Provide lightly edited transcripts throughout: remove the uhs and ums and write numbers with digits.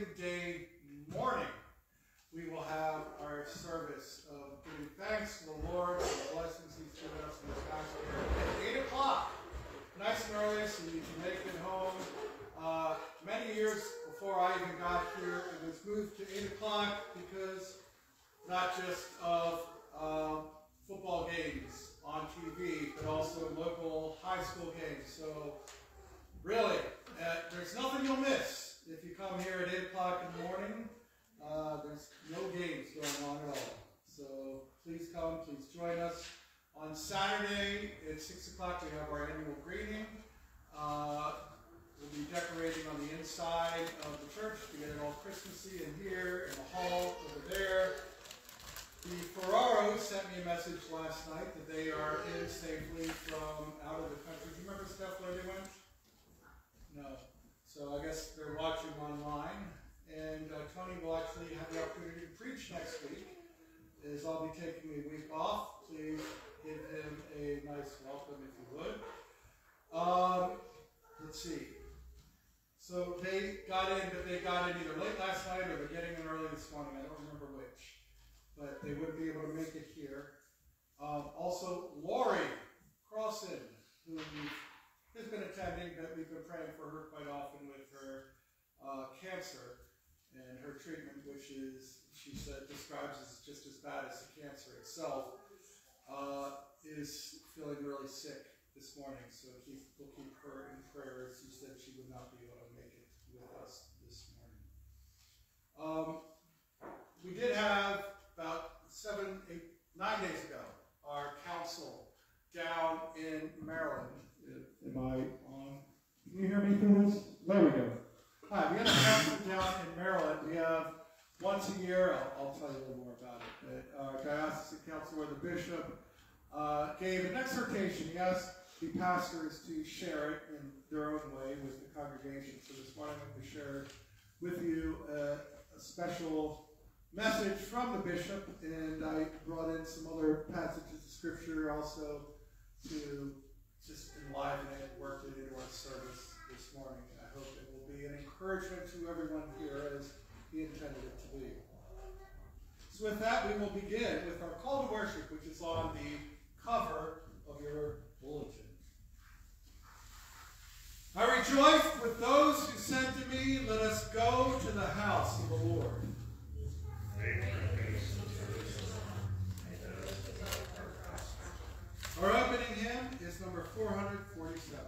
Thanksgiving Day morning, we will have our service of giving thanks to the Lord for the blessings he's given us in this past year at 8 o'clock, nice and early, so you can make it home. Many years before I even got here, it was moved to 8 o'clock because not just of football games on TV, but also local high school games. So really, there's nothing you'll miss if you come here at 8 o'clock in the morning. There's no games going on at all. So please come, please join us. On Saturday at 6 o'clock, we have our annual greeting. We'll be decorating on the inside of the church to get it all Christmassy in here, in the hall, over there. The Ferraros sent me a message last night that they are in safely from out of the country. Do you remember, Steph, where they went? No. So I guess they're watching online. And Tony will actually have the opportunity to preach next week, as I'll be taking a week off. Please give him a nice welcome if you would. Let's see. So they got in, but they got in either late last night or they're getting in early this morning. I don't remember which. But they wouldn't be able to make it here. Also, Lori Crossan, who has been attending, but we've been praying for her quite often with her cancer and her treatment, which is, she said, describes as just as bad as the cancer itself, is feeling really sick this morning. So we'll keep her in prayer, as she said she would not be able to make it with us this morning. We did have, about 7, 8, 9 days ago, our council down in Maryland. Am I on? Can you hear me through this? There we go. Hi, we have a council down in Maryland. We have once a year, I'll tell you a little more about it, but our diocesan council where the bishop gave an exhortation. He asked the pastors to share it in their own way with the congregation. So this morning I'm going to share with you a special message from the bishop, and I brought in some other passages of scripture also to just enliven it and work it into our service this morning. And I hope it will be an encouragement to everyone here as he intended it to be. So with that, we will begin with our call to worship, which is on the cover of your bulletin. I rejoiced with those who said to me, "Let us go to the house of the Lord." Our opening hymn is number 447.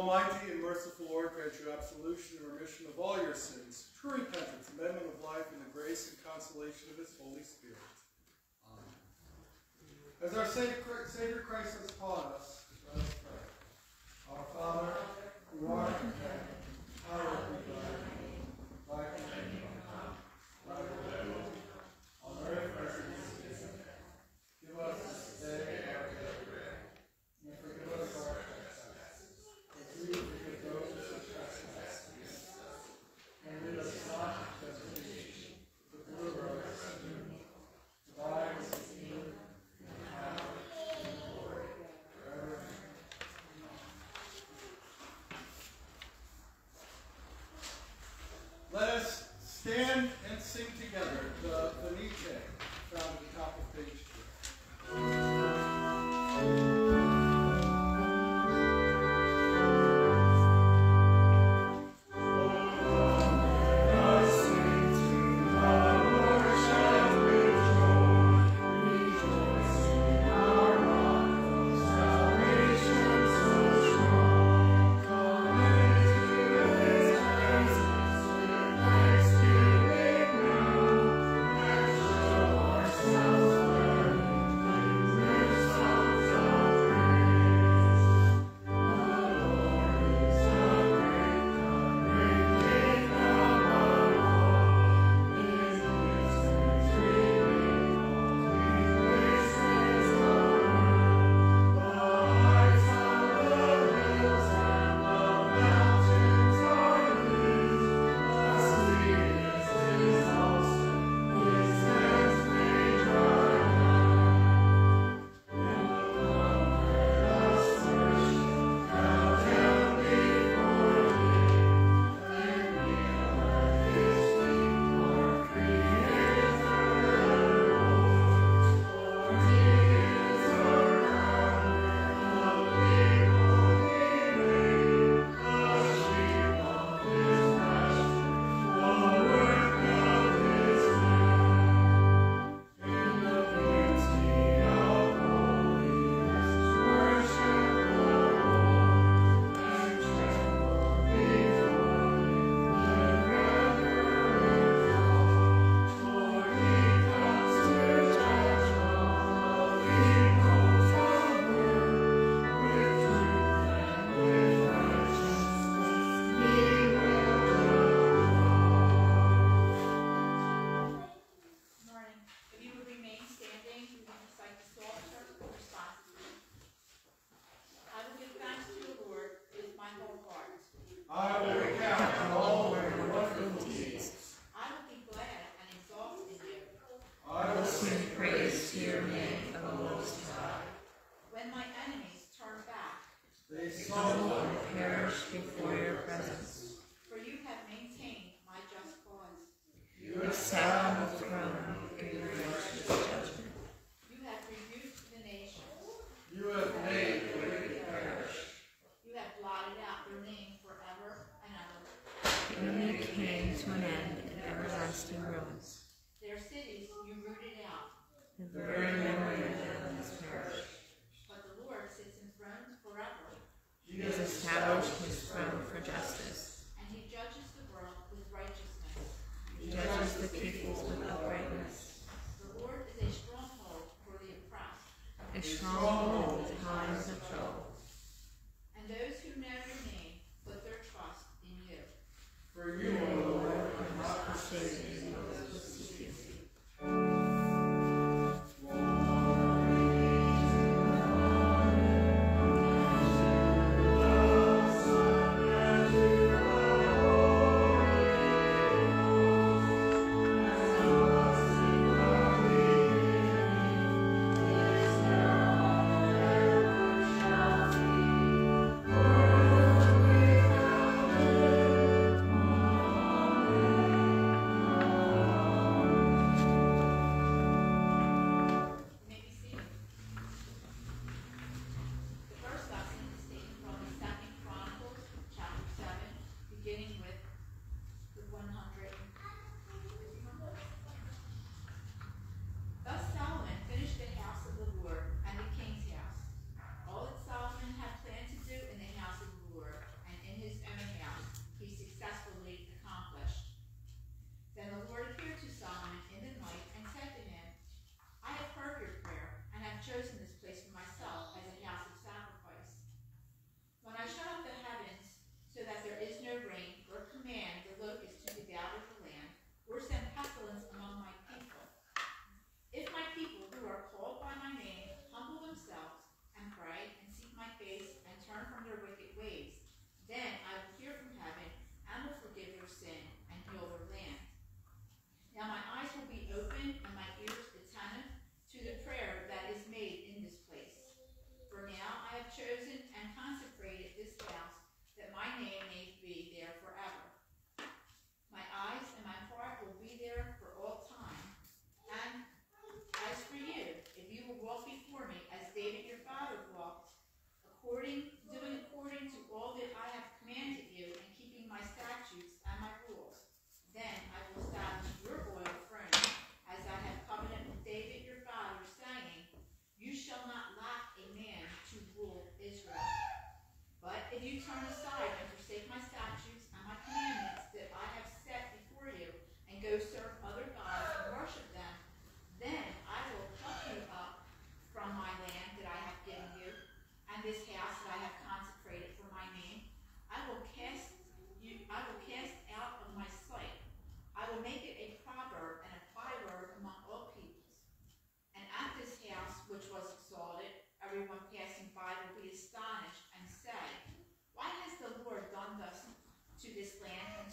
Almighty and merciful Lord, grant you absolution and remission of all your sins, true repentance, amendment of life, and the grace and consolation of his Holy Spirit. Amen. As our Savior Christ has taught us, let us pray. Our Father, who art in heaven, hallowed be thy name. Thy kingdom come, thy will be done, on earth as it is in heaven. Give us this day our daily bread, and forgive us our trespasses, as we forgive those who trespass against us. And lead us not into temptation, but deliver us from evil. For thine is the kingdom, and the power, and the glory, forever. Let us stand and sing together the Nietzsche found at the top of page 2. Thank you.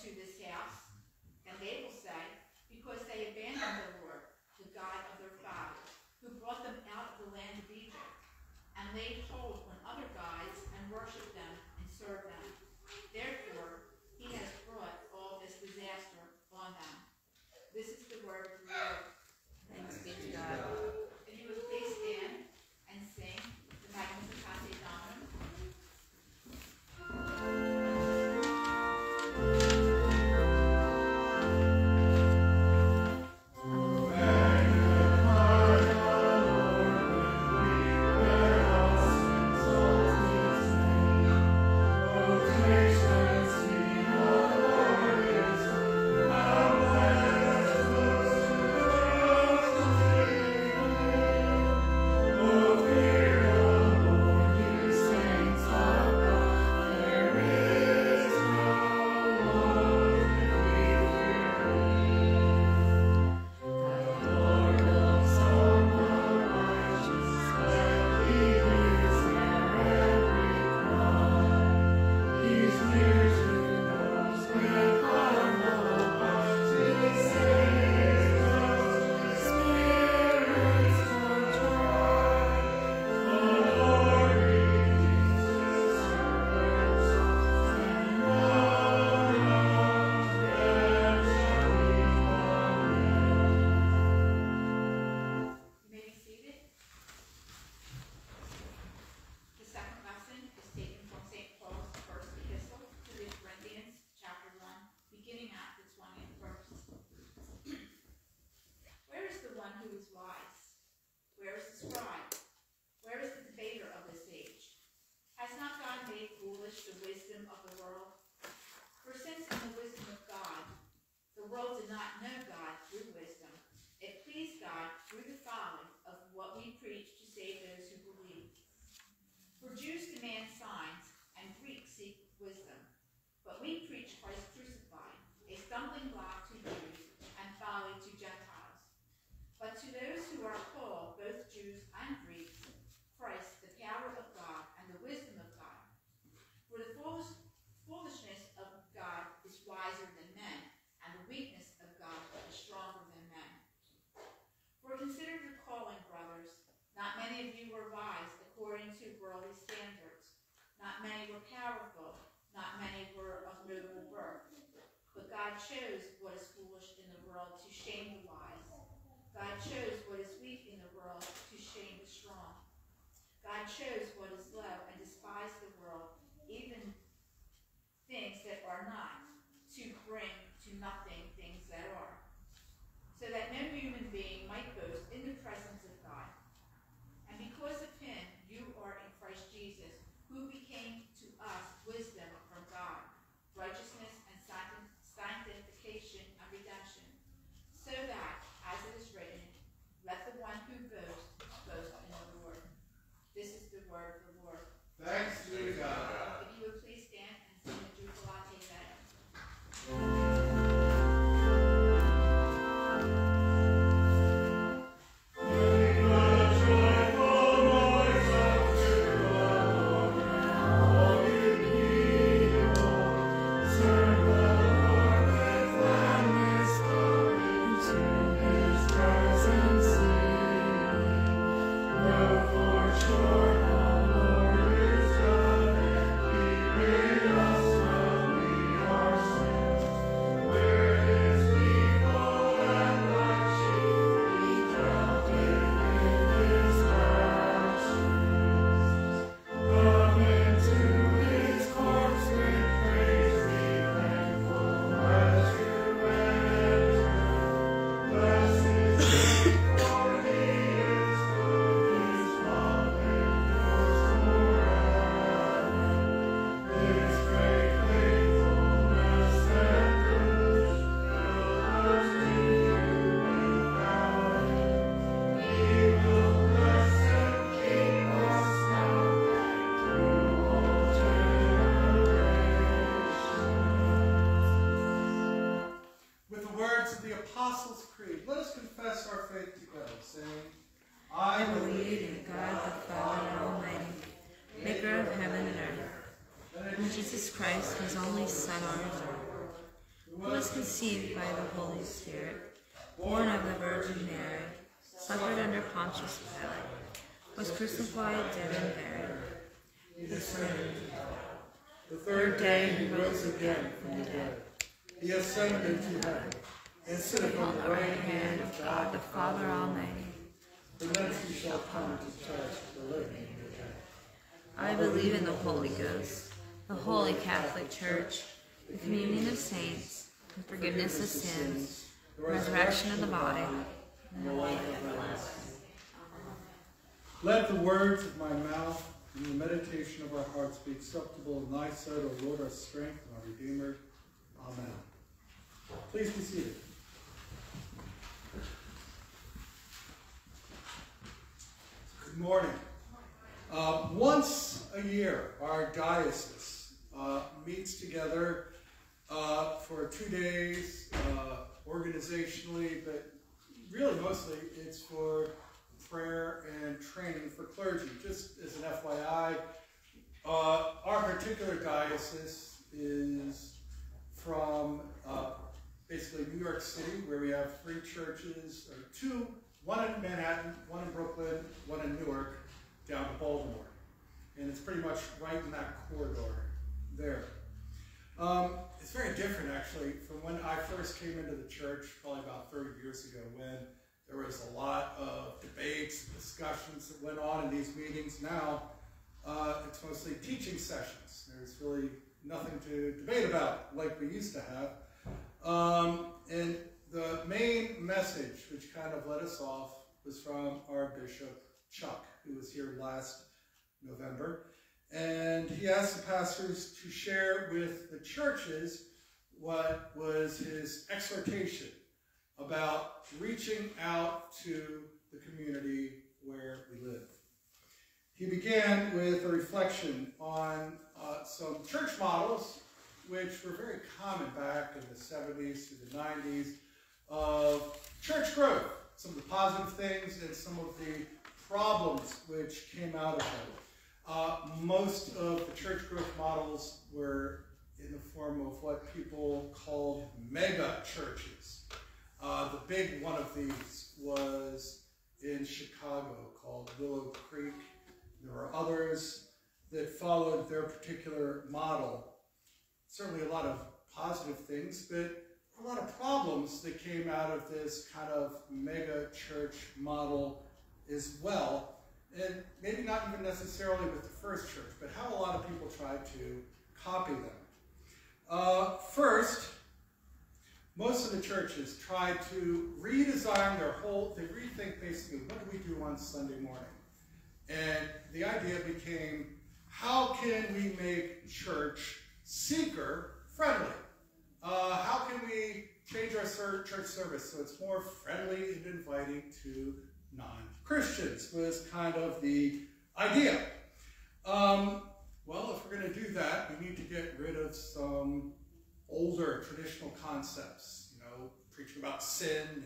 to this house, and they will say, because they abandoned the Lord, the God of their fathers, who brought them out of the land of Egypt, and laid hold on other gods and worshipped them and served them. Therefore, he has brought all this disaster on them. This is the word of the Lord. Thanks be to God. If you would please stand and sing the Magnificat Domum. was conceived by the Holy Spirit, born of the Virgin Mary, suffered under Pontius Pilate, was crucified, dead, and buried. He ascended. The third day he rose again from the dead. He ascended to heaven, and sitteth on the right hand of God the Father Almighty. From thence he shall come to judge the living and the dead. I believe in the Holy Ghost, the Holy Catholic Church, the communion of saints, the forgiveness of sins, the resurrection of the body, and the life everlasting. Let the words of my mouth and the meditation of our hearts be acceptable in thy sight, O Lord, our strength and our Redeemer. Amen. Please be seated. Good morning. Once a year, our diocese meets together for 2 days organizationally, but really mostly it's for prayer and training for clergy. Just as an FYI, our particular diocese is from basically New York City, where we have three churches, or two, one in Manhattan, one in Brooklyn, one in Newark, down to Baltimore. And it's pretty much right in that corridor there. It's very different, actually, from when I first came into the church, probably about 30 years ago, when there was a lot of debates and discussions that went on in these meetings. Now, it's mostly teaching sessions. There's really nothing to debate about like we used to have. And the main message, which kind of led us off, was from our Bishop Chuck, who was here last November. And he asked the pastors to share with the churches what was his exhortation about reaching out to the community where we live. He began with a reflection on some church models, which were very common back in the 70s through the 90s, of church growth, some of the positive things and some of the problems which came out of it. Most of the church growth models were in the form of what people called mega churches. The big one of these was in Chicago called Willow Creek. There were others that followed their particular model. Certainly a lot of positive things, but a lot of problems that came out of this kind of mega church model as well. And maybe not even necessarily with the first church, but how a lot of people tried to copy them. First, most of the churches tried to redesign their whole, they rethink basically, what do we do on Sunday morning? And the idea became, how can we make church seeker-friendly? How can we change our church service so it's more friendly and inviting to non-Christians, was kind of the idea. Well, if we're going to do that, we need to get rid of some older traditional concepts, you know, preaching about sin and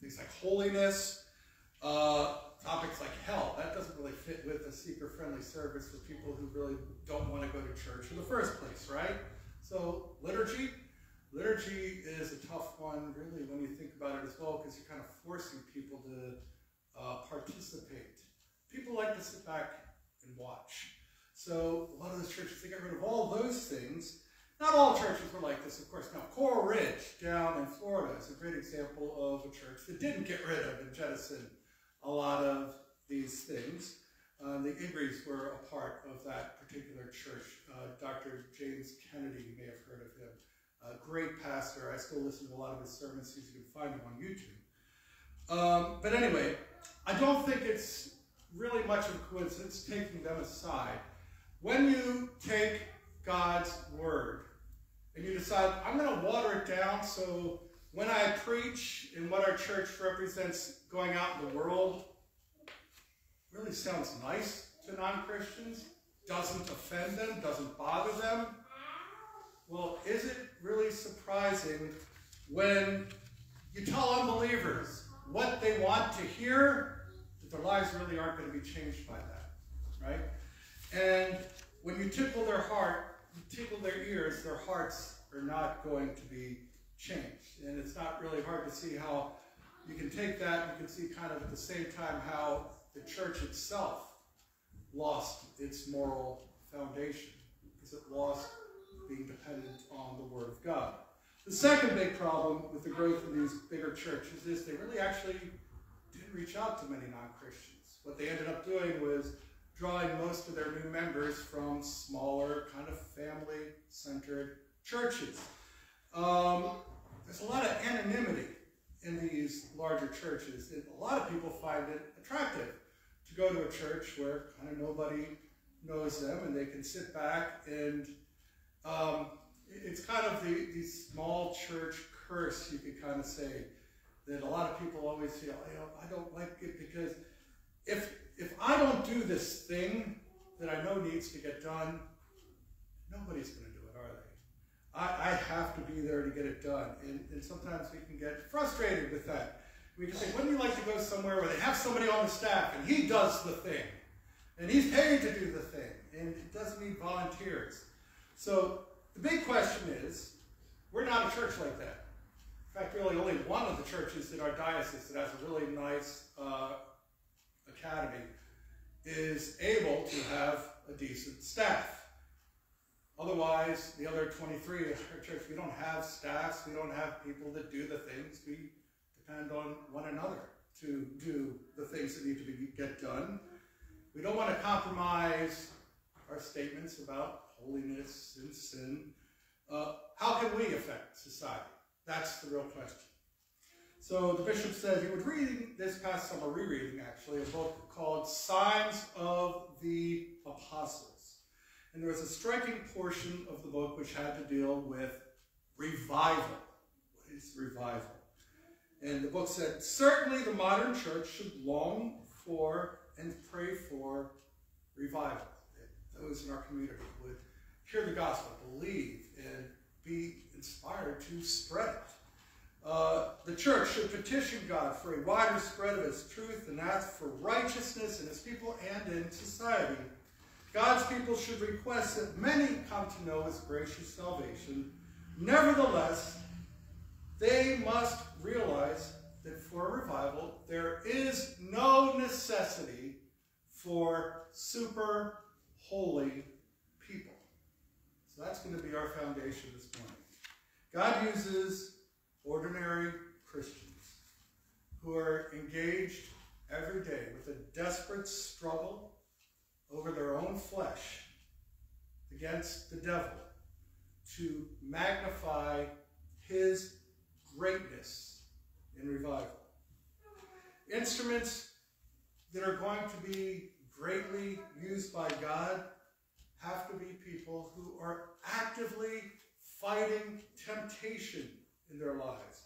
things like holiness, topics like hell. That doesn't really fit with a seeker-friendly service for people who really don't want to go to church in the first place, right? So liturgy. Liturgy is a tough one, really, when you think about it as well, because you're kind of forcing people to participate. People like to sit back and watch. So a lot of those churches, they got rid of all those things. Not all churches were like this, of course. Now, Coral Ridge down in Florida is a great example of a church that didn't get rid of and jettison a lot of these things. The Ingries were a part of that particular church. Dr. James Kennedy, you may have heard of him. A great pastor. I still listen to a lot of his sermons, so you can find them on YouTube. But anyway, I don't think it's really much of a coincidence, taking them aside. When you take God's word and you decide, I'm going to water it down so when I preach and what our church represents going out in the world really sounds nice to non-Christians, doesn't offend them, doesn't bother them. Well, is it really surprising when you tell unbelievers what they want to hear, that their lives really aren't going to be changed by that, right? And when you tickle their heart, you tickle their ears, their hearts are not going to be changed. And it's not really hard to see how you can take that and you can see kind of at the same time how the church itself lost its moral foundation because it lost being dependent on the Word of God. The second big problem with the growth of these bigger churches is they really actually didn't reach out to many non-Christians. What they ended up doing was drawing most of their new members from smaller, kind of family-centered churches. There's a lot of anonymity in these larger churches. And a lot of people find it attractive to go to a church where kind of nobody knows them and they can sit back and it's kind of the small church curse, you could kind of say, that a lot of people always feel, you know, I don't like it because if I don't do this thing that I know needs to get done, nobody's going to do it, are they? I have to be there to get it done. And sometimes we can get frustrated with that. We can say, wouldn't you like to go somewhere where they have somebody on the staff and he does the thing, and he's paid to do the thing, and it doesn't need volunteers. So the big question is, we're not a church like that. In fact, really only one of the churches in our diocese that has a really nice academy is able to have a decent staff. Otherwise, the other 23 in our church, we don't have staffs, we don't have people that do the things. We depend on one another to do the things that need to get done. We don't want to compromise our statements about holiness and sin. How can we affect society? That's the real question. So the bishop says he was reading this past summer, rereading actually, a book called Signs of the Apostles. And there was a striking portion of the book which had to deal with revival. What is revival? And the book said, certainly the modern church should long for and pray for revival. That those in our community would hear the gospel, believe, and be inspired to spread it. The church should petition God for a wider spread of his truth and ask for righteousness in his people and in society. God's people should request that many come to know his gracious salvation. Nevertheless, they must realize that for a revival, there is no necessity for super holy people. So that's going to be our foundation this morning. God uses ordinary Christians who are engaged every day with a desperate struggle over their own flesh against the devil to magnify his greatness in revival. Instruments that are going to be greatly used by God have to be people who are actively fighting temptation in their lives,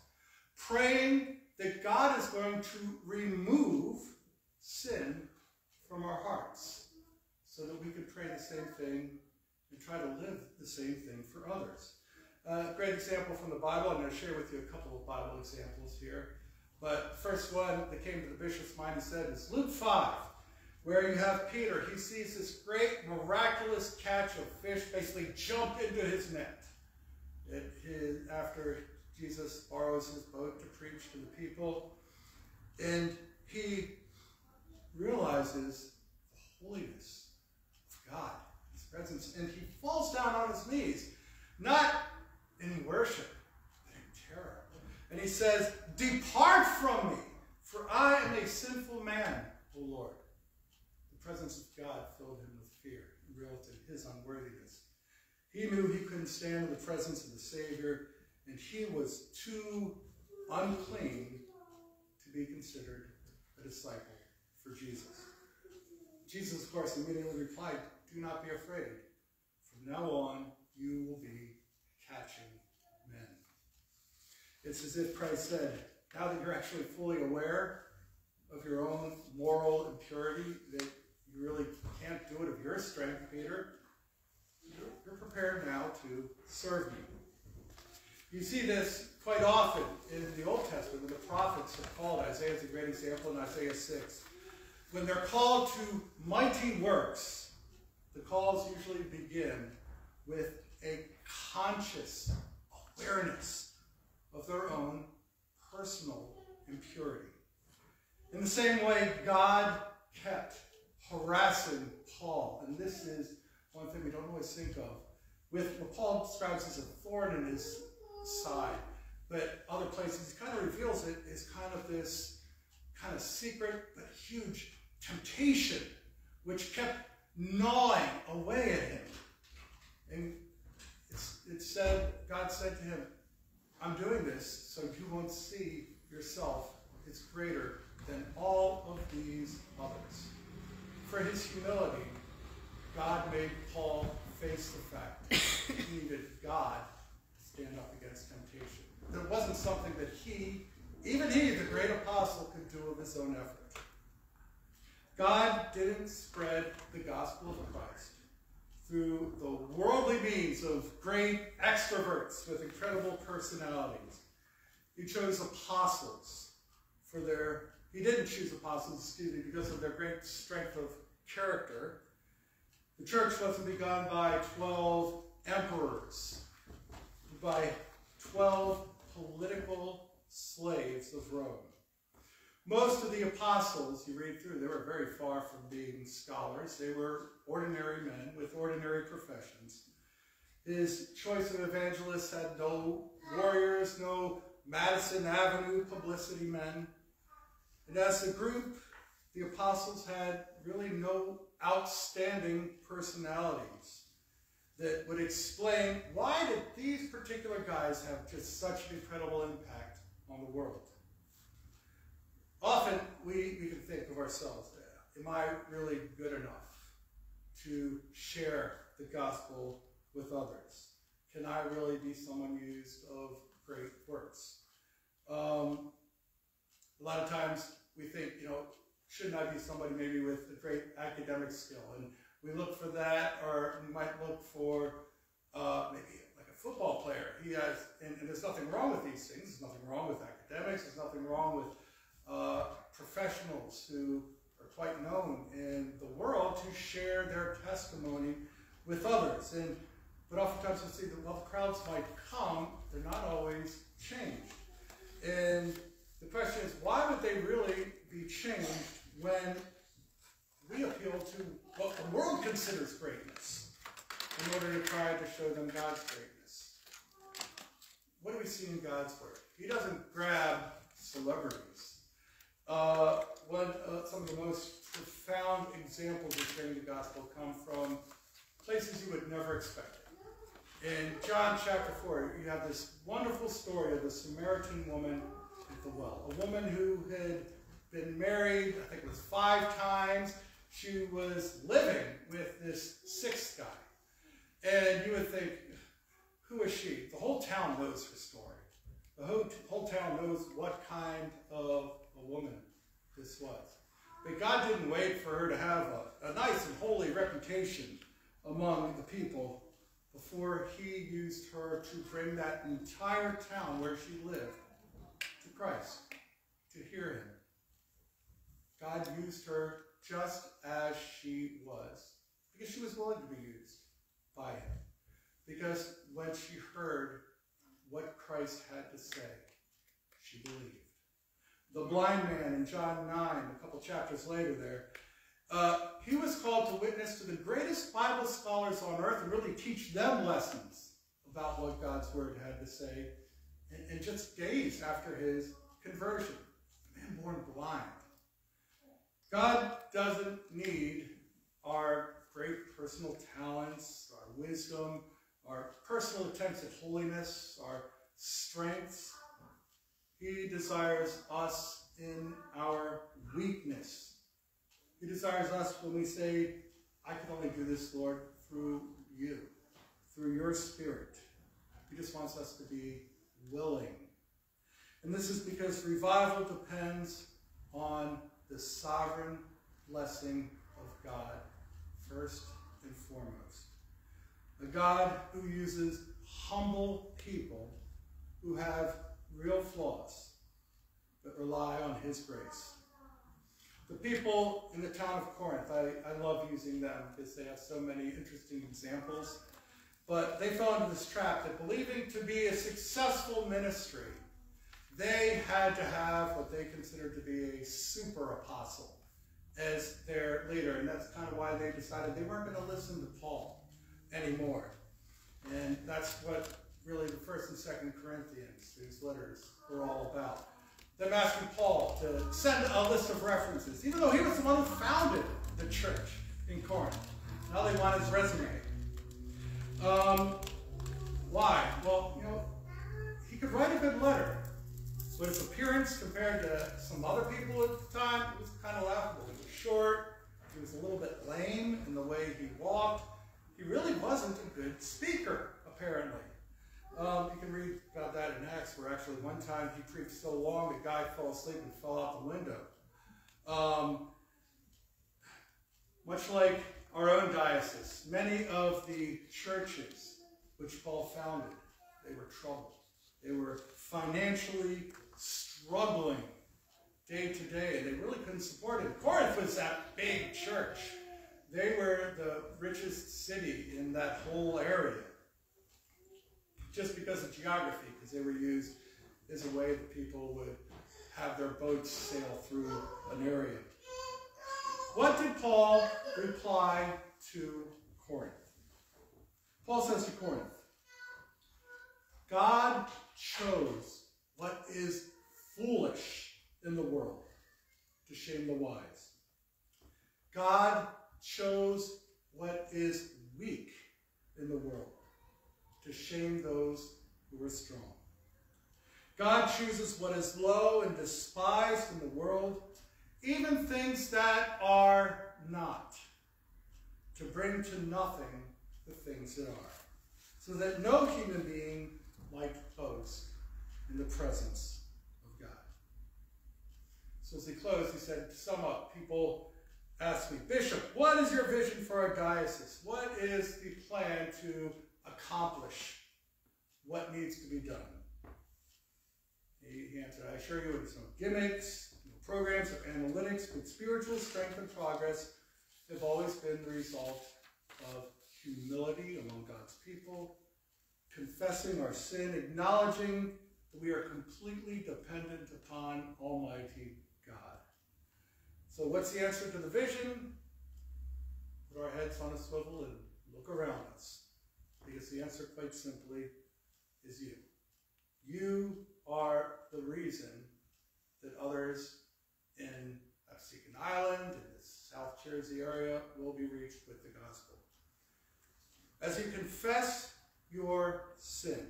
praying that God is going to remove sin from our hearts so that we can pray the same thing and try to live the same thing for others. A great example from the Bible. I'm going to share with you a couple of Bible examples here. But the first one that came to the bishop's mind, he said, is Luke 5, where you have Peter. He sees this great miraculous catch of fish basically jump into his net. After Jesus borrows his boat to preach to the people, and he realizes the holiness of God, his presence, and he falls down on his knees, not in worship, but in terror. And he says, "Depart from me, for I am a sinful man, O Lord." The presence of God filled him with fear. He realized his unworthiness. He knew he couldn't stand in the presence of the Savior, and he was too unclean to be considered a disciple for Jesus. Jesus, of course, immediately replied, "Do not be afraid. From now on, you will be catching men." It's as if Christ said, now that you're actually fully aware of your own moral impurity, that you really can't do it of your strength, Peter, you're prepared now to serve me. You see this quite often in the Old Testament when the prophets are called. Isaiah is a great example in Isaiah 6. When they're called to mighty works, the calls usually begin with a conscious awareness of their own personal impurity. In the same way, God kept harassing Paul. And this is one thing we don't always think of. With what Paul describes as a thorn in his side, but other places he kind of reveals it as kind of this kind of secret but huge temptation which kept gnawing away at him. And it said, God said to him, I'm doing this so you won't see yourself as greater than all of these others. For his humility, God made Paul face the fact that he needed God to stand up against temptation. That wasn't something that even he, the great apostle, could do of his own effort. God didn't spread the gospel of Christ through the worldly means of great extroverts with incredible personalities. He didn't choose apostles, because of their great strength of character. The church wasn't begun by 12 emperors, by 12 political slaves of Rome. Most of the apostles, you read through, they were very far from being scholars. They were ordinary men with ordinary professions. His choice of evangelists had no warriors, no Madison Avenue publicity men. And as a group, the apostles had really no outstanding personalities that would explain why did these particular guys have just such an incredible impact on the world. Often we can think of ourselves, am I really good enough to share the gospel with others? Can I really be someone used of great works? A lot of times we think, shouldn't I be somebody maybe with a great academic skill? And we look for that, or we might look for maybe like a football player. And there's nothing wrong with these things. There's nothing wrong with academics. There's nothing wrong with professionals who are quite known in the world to share their testimony with others. But oftentimes we see that while the crowds might come, they're not always changed. And the question is, why would they really be changed when we appeal to what the world considers greatness in order to try to show them God's greatness? What do we see in God's Word? He doesn't grab celebrities. Some of the most profound examples of sharing the gospel come from places you would never expect it. In John chapter 4, you have this wonderful story of the Samaritan woman at the well, a woman who had been married, I think it was 5 times. She was living with this 6th guy. And you would think, who is she? The whole town knows her story. The whole town knows what kind of a woman this was. But God didn't wait for her to have a nice and holy reputation among the people before he used her to bring that entire town where she lived to Christ, to hear him. God used her just as she was, because she was willing to be used by him. Because when she heard what Christ had to say, she believed. The blind man in John 9, a couple chapters later there, he was called to witness to the greatest Bible scholars on earth and really teach them lessons about what God's Word had to say, and just days after his conversion. A man born blind. God doesn't need our great personal talents, our wisdom, our personal attempts at holiness, our strengths. He desires us in our weakness. He desires us when we say, I can only do this, Lord, through you, through your Spirit. He just wants us to be willing. And this is because revival depends on the sovereign blessing of God, first and foremost. A God who uses humble people who have real flaws, but rely on his grace. The people in the town of Corinth, I love using them because they have so many interesting examples, but they fell into this trap that believing to be a successful ministry they had to have what they considered to be a super apostle as their leader, and that's kind of why they decided they weren't going to listen to Paul anymore. And that's what really the 1st and 2nd Corinthians, these letters, were all about. They're asking Paul to send a list of references, even though he was the one who founded the church in Corinth. Now they want his resume. Why? Well, you know, he could write a good letter, but his appearance compared to some other people at the time, it was kind of laughable. He was short, he was a little bit lame in the way he walked. He really wasn't a good speaker, apparently. You can read about that in Acts, where actually one time he preached so long the guy fell asleep and fell out the window. Much like our own diocese, many of the churches which Paul founded, they were troubled. They were financially struggling day to day. They really couldn't support it. Corinth was that big church. They were the richest city in that whole area, just because of geography, because they were used as a way that people would have their boats sail through an area. What did Paul reply to Corinth? Paul says to Corinth, God chose what is foolish in the world to shame the wise. God chose what is weak in the world to shame those who are strong. God chooses what is low and despised in the world, even things that are not, to bring to nothing the things that are, so that no human being might boast in the presence of God. So as he closed, he said, to sum up, people ask me, Bishop, what is your vision for our diocese? What is the plan to accomplish what needs to be done? He answered, I assure you, it's no gimmicks, no programs or analytics, but spiritual strength and progress have always been the result of humility among God's people, confessing our sin, acknowledging that we are completely dependent upon Almighty God. So what's the answer to the vision? Put our heads on a swivel and look around us. Because the answer, quite simply, is you. You are the reason that others in Absecon Island and the South Jersey area will be reached with the gospel. As you confess your sin,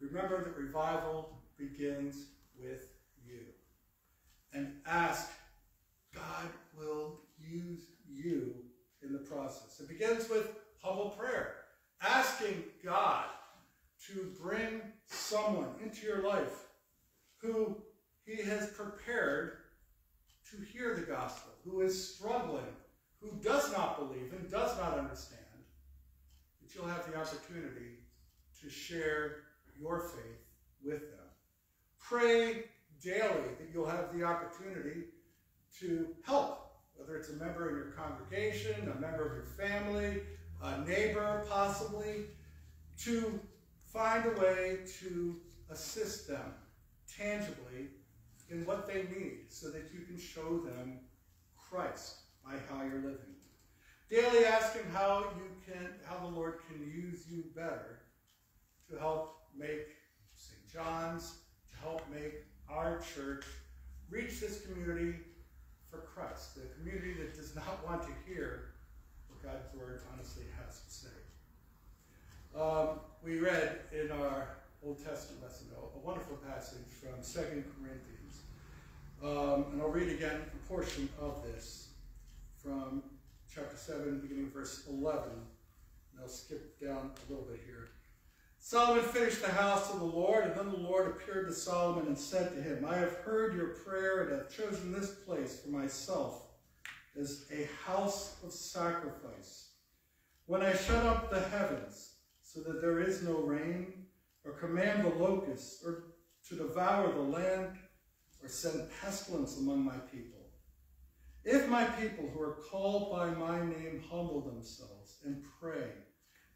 remember that revival begins with you. And ask, God will use you in the process. It begins with humble prayer, asking God to bring someone into your life who he has prepared to hear the gospel, who is struggling, who does not believe and does not understand, that you'll have the opportunity to share your faith with them. Pray daily that you'll have the opportunity to help, whether it's a member in your congregation, a member of your family, a neighbor possibly, to find a way to assist them tangibly in what they need so that you can show them Christ by how you're living. Daily ask him how the Lord can use you better to help make St. John's, to help make our church reach this community for Christ, the community that does not want to hear God's word honestly has to say. We read in our Old Testament lesson a wonderful passage from 2 Corinthians. And I'll read again a portion of this from chapter 7, beginning verse 11. And I'll skip down a little bit here. Solomon finished the house of the Lord, and then the Lord appeared to Solomon and said to him, I have heard your prayer and have chosen this place for myself as a house of sacrifice. When I shut up the heavens so that there is no rain, or command the locusts or to devour the land, or send pestilence among my people. If my people who are called by my name humble themselves and pray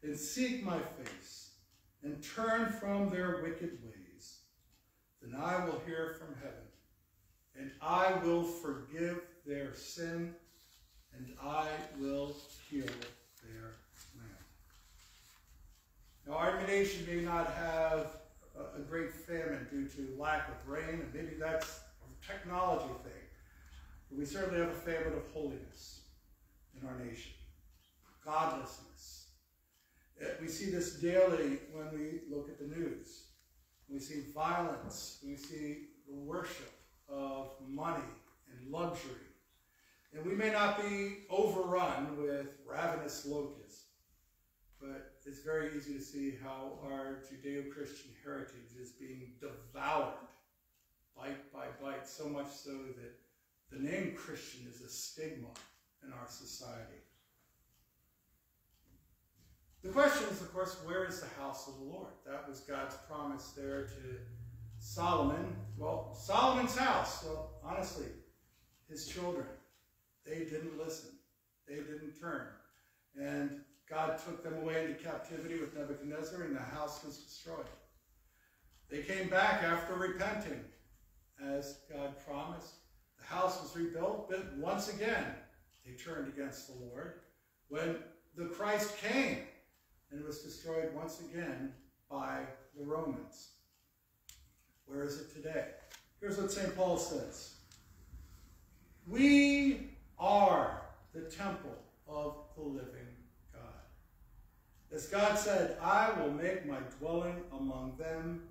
and seek my face and turn from their wicked ways, then I will hear from heaven, and I will forgive their sin, and I will heal their land. Now, our nation may not have a great famine due to lack of rain, and maybe that's a technology thing. But we certainly have a famine of holiness in our nation, godlessness. We see this daily when we look at the news. We see violence. We see the worship of money and luxury. And we may not be overrun with ravenous locusts, but it's very easy to see how our Judeo-Christian heritage is being devoured bite by bite, so much so that the name Christian is a stigma in our society. The question is, of course, where is the house of the Lord? That was God's promise there to Solomon. Well, Solomon's house, well, honestly, his children, they didn't listen. They didn't turn. And God took them away into captivity with Nebuchadnezzar, and the house was destroyed. They came back after repenting, as God promised. The house was rebuilt, but once again, they turned against the Lord when the Christ came and was destroyed once again by the Romans. Where is it today? Here's what St. Paul says. We are the temple of the living God. As God said, I will make my dwelling among them,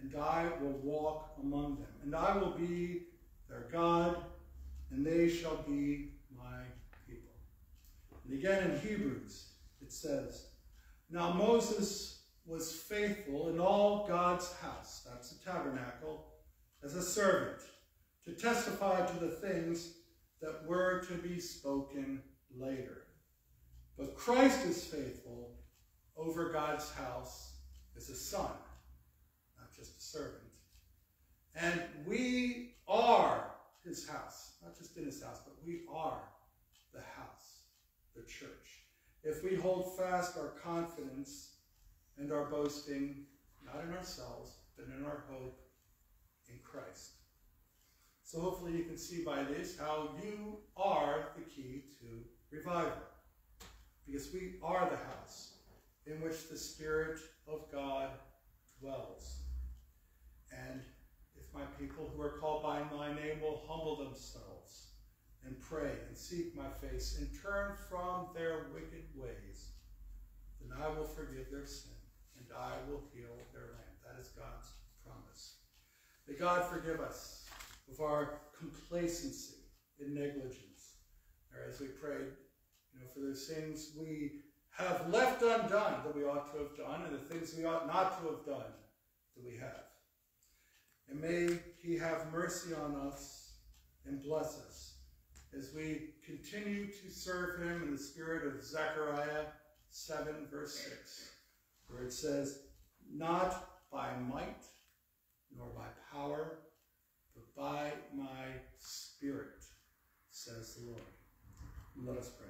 and I will walk among them, and I will be their God, and they shall be my people. And again in Hebrews, it says, now Moses was faithful in all God's house, that's the tabernacle, as a servant, to testify to the things that were to be spoken later. But Christ is faithful over God's house as a son, not just a servant. And we are his house, not just in his house, but we are the house, the church. If we hold fast our confidence and our boasting, not in ourselves, but in our hope in Christ. So hopefully you can see by this how you are the key to revival. Because we are the house in which the Spirit of God dwells. And if my people who are called by my name will humble themselves and pray and seek my face and turn from their wicked ways, then I will forgive their sin and I will heal their land. That is God's promise. May God forgive us of our complacency and negligence. Or as we prayed, for those things we have left undone that we ought to have done, and the things we ought not to have done that we have. And may he have mercy on us and bless us as we continue to serve him in the spirit of Zechariah 7, verse 6, where it says, not by might nor by power, but by my Spirit, says the Lord. Let us pray.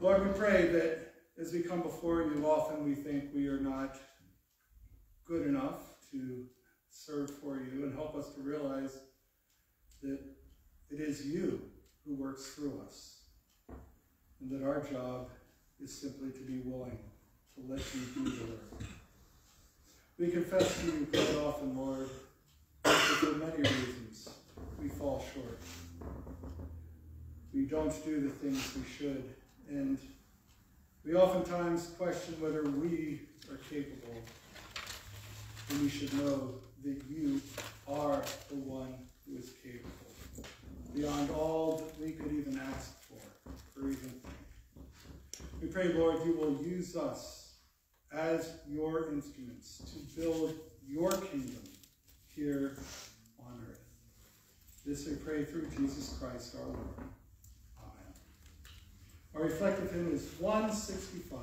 Lord, we pray that as we come before you, often we think we are not good enough to serve for you, and help us to realize that it is you who works through us, and that our job is simply to be willing to let you do the work. We confess to you quite often, Lord, that for many reasons we fall short. We don't do the things we should, and we oftentimes question whether we are capable, and we should know that you are the one who is capable, beyond all that we could even ask for or even think. We pray, Lord, you will use us as your instruments to build your kingdom here on earth. This we pray through Jesus Christ our Lord. Amen. Our reflective hymn is 165.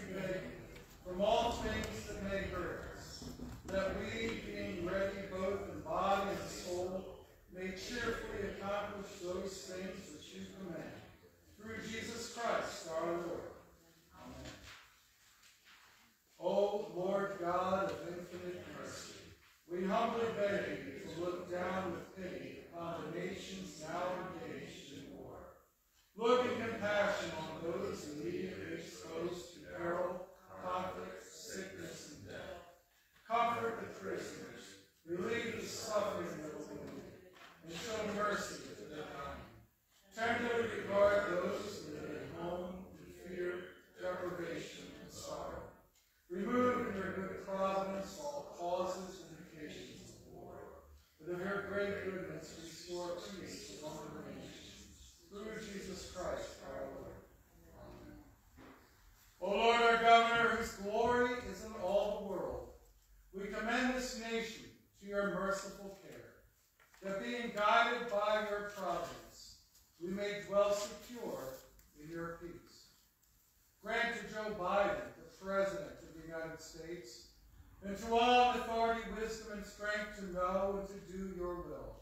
be made from all things that may hurt us, that we, being ready both in body and soul, may cheerfully accomplish those things which you command. Through Jesus Christ, our Lord. Amen. O Lord God of infinite mercy, we humbly beg you to look down with pity upon the nations now engaged in war. Look in compassion on those immediately exposed to peril, conflict, sickness, and death. Comfort the prisoners, relieve the suffering of the wounded, and show mercy to the dying. Tenderly regard those who live at home in fear, deprivation, and sorrow. Remove in your good providence all causes and occasions of war. With your great goodness, restore peace among the nations. Through Jesus Christ, our Lord. Amen. O Lord, our Governor, whose glory is in all the world, we commend this nation to your merciful care, that being guided by your providence, we may dwell secure in your peace. Grant to Joe Biden, the President of the United States, and to all in authority, wisdom, and strength to know and to do your will.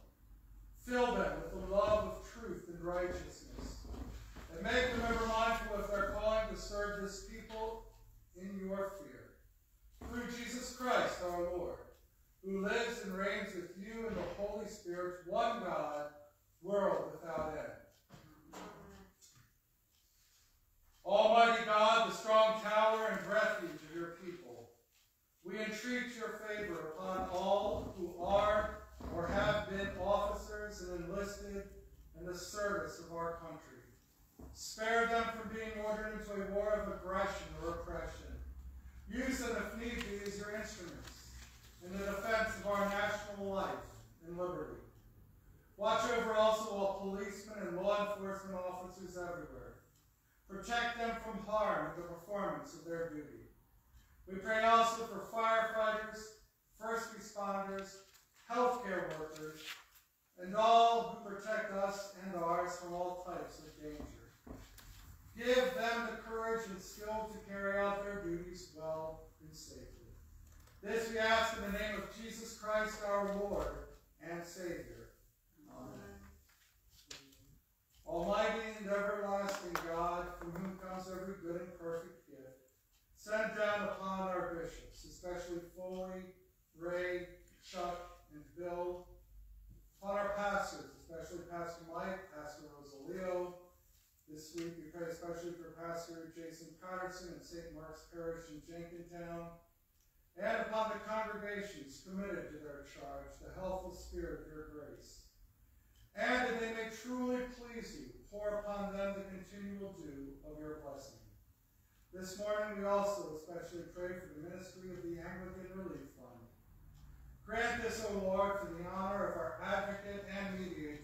Fill them with the love of truth and righteousness, and make them ever mindful of their calling to serve this people in your fear. Through Jesus Christ, our Lord, who lives and reigns with you in the Holy Spirit, one God, world without end. Almighty God, the strong tower and refuge of your people, we entreat your favor upon all who are or have been officers and enlisted in the service of our country. Spare them from being ordered into a war of aggression or oppression. Use them, if need be, as your instruments in the defense of our national life and liberty. Watch over also all policemen and law enforcement officers everywhere. Protect them from harm in the performance of their duty. We pray also for firefighters, first responders, healthcare workers, and all who protect us and ours from all types of danger. Give them the courage and skill to carry out their duties well and safely. This we ask in the name of Jesus Christ, our Lord and Savior. Amen. Almighty and everlasting God, from whom comes every good and perfect gift, send down upon our bishops, especially Foley, Ray, Chuck, and Bill, upon our pastors, especially Pastor Mike, Pastor Rosalio. This week we pray especially for Pastor Jason Patterson in St. Mark's Parish in Jenkintown, and upon the congregations committed to their charge, the healthful spirit of your grace. And that they may truly please you, pour upon them the continual dew of your blessing. This morning we also especially pray for the ministry of the Anglican Relief Fund. Grant this, O Lord, to the honor of our advocate and mediator,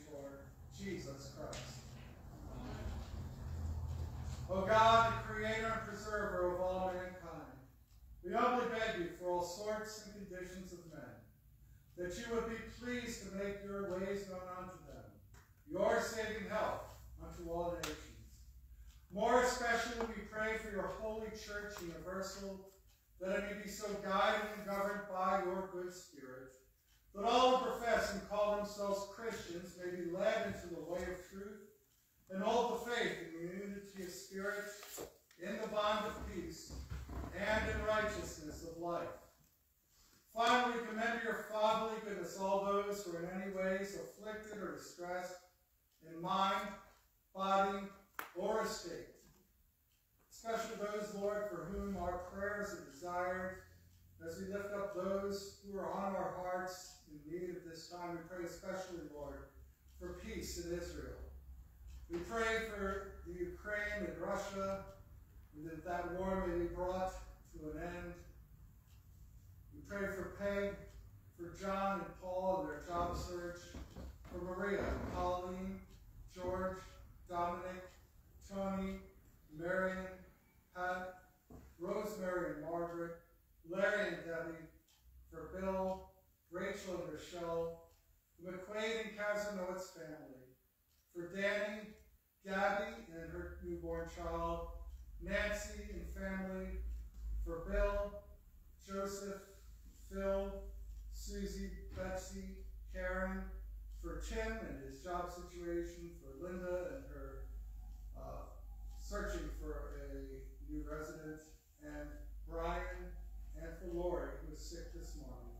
Jesus Christ. Amen. O God, the creator and preserver of all mankind, we humbly beg you for all sorts and conditions of men, that you would be pleased to make your ways known unto them, your saving help unto all nations. More especially we pray for your holy church universal, that it may be so guided and governed by your good spirit, that all who profess and call themselves Christians may be led into the way of truth, and hold the faith in the unity of spirit, in the bond of peace, and in righteousness of life. Finally, we commend your fatherly goodness all those who are in any ways afflicted or distressed in mind, body, or estate. Especially those, Lord, for whom our prayers are desired. As we lift up those who are on our hearts in need at this time, we pray especially, Lord, for peace in Israel. We pray for the Ukraine and Russia, and that that war may be brought to an end. We pray for Peg, for John and Paul in their job search, for Maria, Colleen, George, Dominic, Tony, Marion, Pat, Rosemary and Margaret, Larry and Debbie, for Bill, Rachel and Rochelle, the McQuaid and Casanoa's family, for Danny, Gabby and her newborn child, Nancy and family, for Bill, Joseph, Phil, Susie, Betsy, Karen, for Tim and his job situation, for Linda and her searching for a new resident, and Brian, and for Lori, who was sick this morning.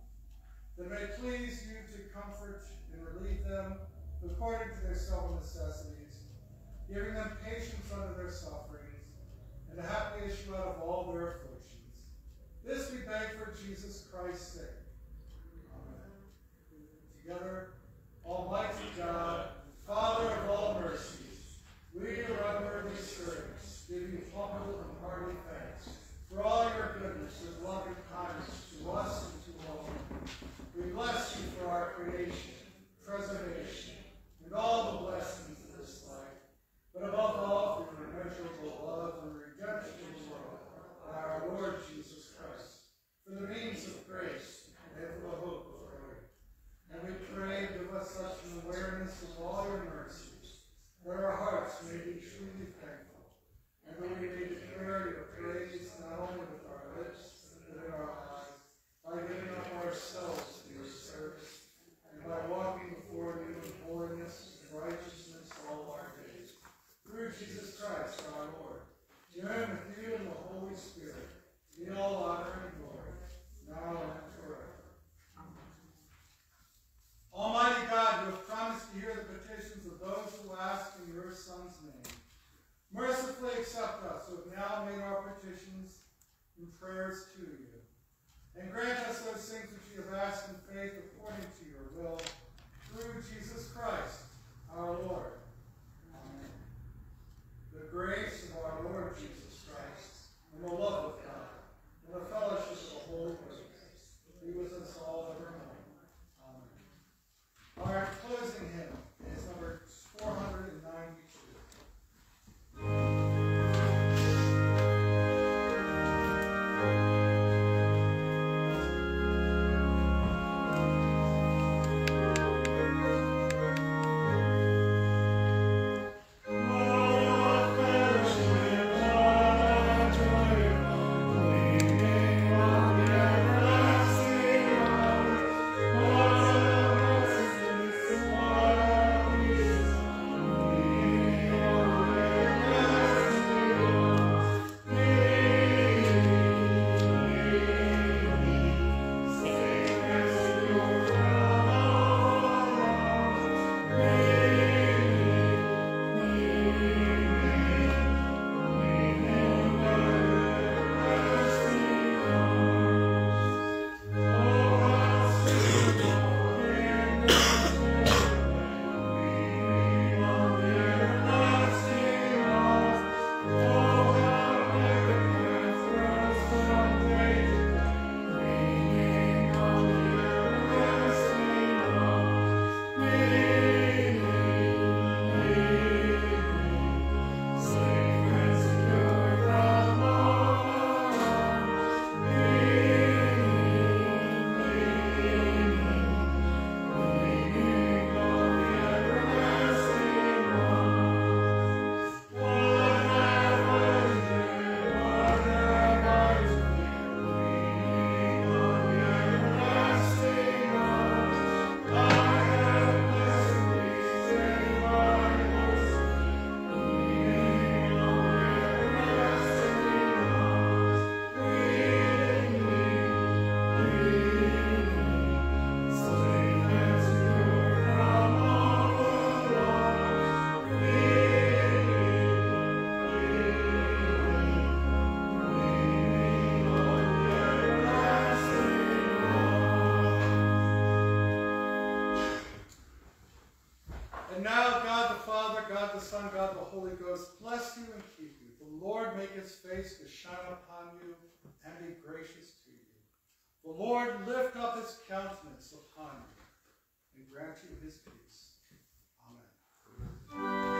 That may please you to comfort and relieve them according to their soul necessities, giving them patience under their sufferings, and a happy issue out of all their afflictions. This we beg for Jesus Christ's sake. Amen. Together, Almighty God, Father of all mercies, we, your unworthy servants, give you humble and hearty thanks for all your goodness and loving kindness to us and to all. We bless you for our creation, preservation, and all the blessings of this life, but above all for your immeasurable love and redemption of the world, by our Lord Jesus Christ, for the means of grace and for the hope of glory. And we pray, give us such an awareness of all your mercies, that our hearts may be truly thankful, and that we may declare your praise not only with our lips, but in our eyes, by giving up ourselves to your service, and by walking before you in holiness and righteousness all our days. Through Jesus Christ our Lord, to whom with you and the Holy Spirit, be all honor and glory, now and forever. Almighty God, you have promised to hear the petitions of those who ask in your Son's name. Mercifully accept us who have now made our petitions and prayers to you. And grant us those things which you have asked in faith according to your will, through Jesus Christ, our Lord. Amen. The grace of our Lord Jesus Christ, and the love of God, and the fellowship of the Holy Ghost, be with us all evermore. Amen. Our closing hymn is number 492. Countenance upon you and grant you his peace. Amen.